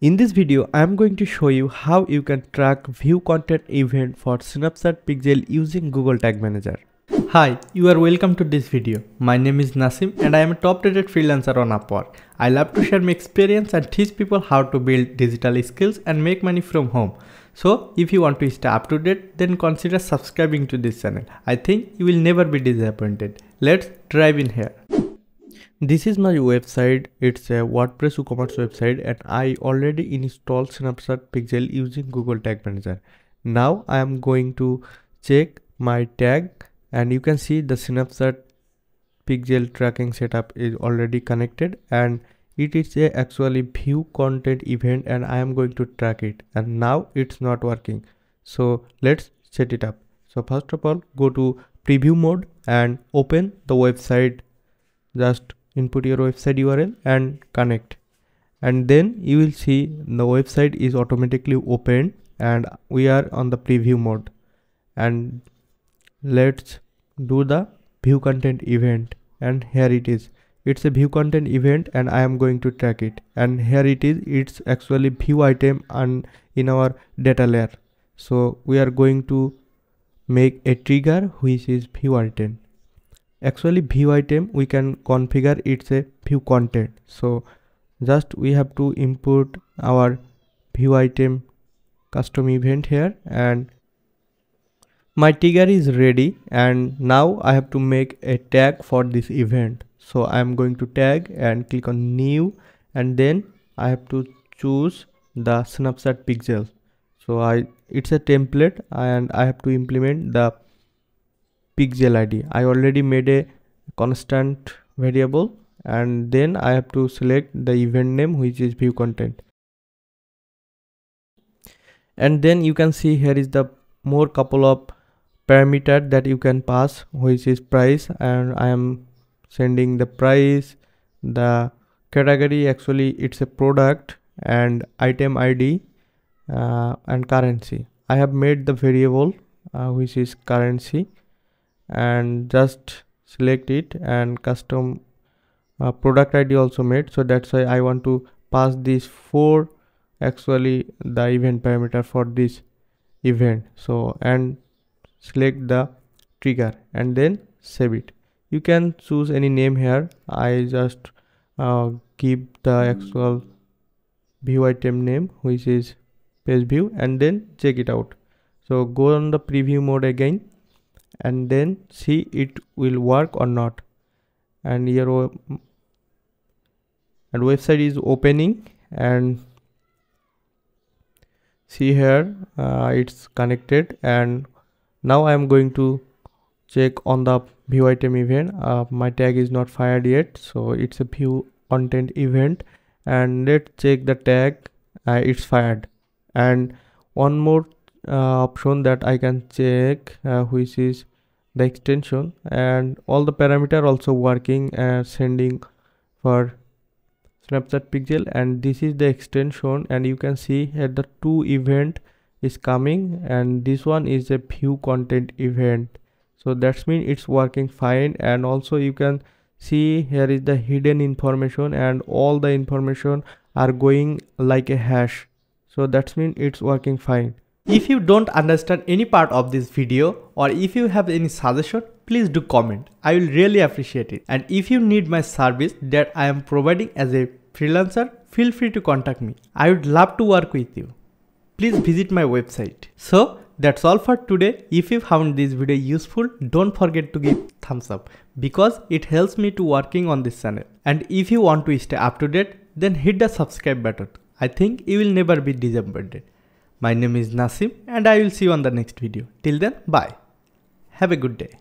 In this video, I am going to show you how you can track view content event for Snapchat pixel using Google Tag Manager. Hi, you are welcome to this video. My name is Nasim and I am a top rated freelancer on Upwork. I love to share my experience and teach people how to build digital skills and make money from home. So if you want to stay up to date, then consider subscribing to this channel. I think you will never be disappointed. Let's dive in here. This is my website. It's a WordPress WooCommerce website and I already installed Snapchat pixel using Google Tag Manager. Now I am going to check my tag and you can see the Snapchat pixel tracking setup is already connected and it is actually view content event and I am going to track it, and now it's not working. So let's set it up. So first of all, go to preview mode and open the website. Just input your website URL and connect, and then you will see the website is automatically opened and we are on the preview mode. And let's do the view content event, and here it is. It's a view content event and I am going to track it, and here it is. It's actually view item and in our data layer, so we are going to make a trigger which is view item. Actually view item we can configure, it's a view content, so just we have to input our view item custom event here, and my trigger is ready. And now I have to make a tag for this event, so I am going to tag and click on new, and then I have to choose the Snapchat pixel. So it's a template and I have to implement the pixel ID. I already made a constant variable, and then I have to select the event name which is view content. And then you can see here is the more couple of parameters that you can pass, which is price, and I am sending the price, the category, actually it's a product, and item ID and currency. I have made the variable which is currency, and just select it, and custom product ID also made. So that's why I want to pass these four, actually the event parameter for this event. So and select the trigger and then save it. You can choose any name here. I just give the actual view item name which is page view, and then check it out. So go on the preview mode again and then see it will work or not. And your and website is opening, and see here it's connected. And now I am going to check on the view item event. My tag is not fired yet, so it's a view content event, and let's check the tag. It's fired. And one more option that I can check which is the extension, and all the parameter also working, sending for Snapchat pixel, and this is the extension. And you can see here the two event is coming, and this one is a view content event, so that's mean it's working fine. And also you can see here is the hidden information, and all the information are going like a hash, so that's mean it's working fine. If you don't understand any part of this video, or if you have any suggestion, please do comment. I will really appreciate it. And if you need my service that I am providing as a freelancer, feel free to contact me. I would love to work with you. Please visit my website. So that's all for today. If you found this video useful, don't forget to give thumbs up because it helps me to working on this channel. And if you want to stay up to date, then hit the subscribe button. I think you will never be disappointed. My name is Nasim and I will see you on the next video. Till then, bye. Have a good day.